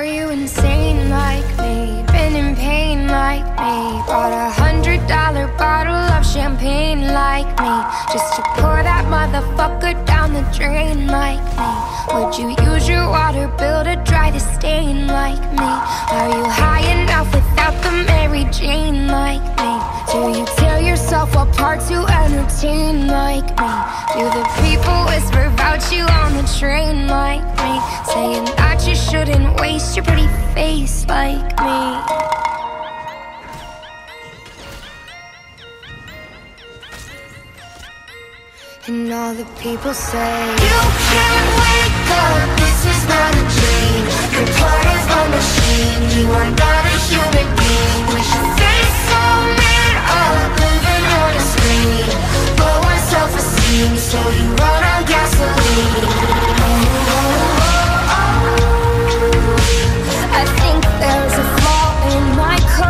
Are you insane like me? Been in pain like me? Bought $100 bottle of champagne like me, just to pour that motherfucker down the drain like me. Would you use your water bill to dry the stain like me? Are you high enough without the Mary Jane like me? Do you tear yourself apart to entertain like me? Do the people whisper about you on the train like me, saying that you shouldn't waste your pretty face like me? And all the people say, you can't wake up, this is not a dream. You're part of a machine, you are not a human being. We should face all men up, living on a screen. Lower self-esteem, so you run on gasoline. I think there's a flaw in my code.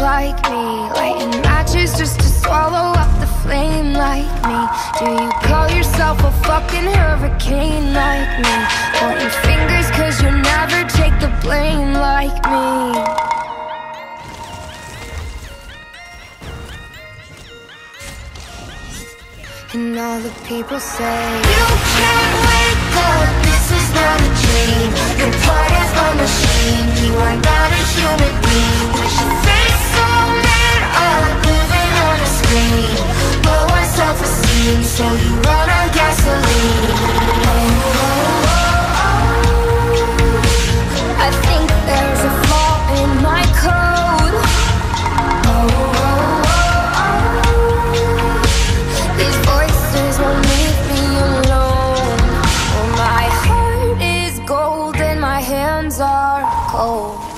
Like me, lighting matches just to swallow up the flame like me. Do you call yourself a fucking hurricane like me? Pointing fingers cause you never take the blame like me. And all the people say, you can't wake up, this is not a dream. You're part of a machine, you are not a human being. We should face all men up, living on a screen. Lower self-esteem, so you run on gasoline. I think there's a flaw in my code. These voices won't leave me alone. Oh, my heart is gold and my hands are cold.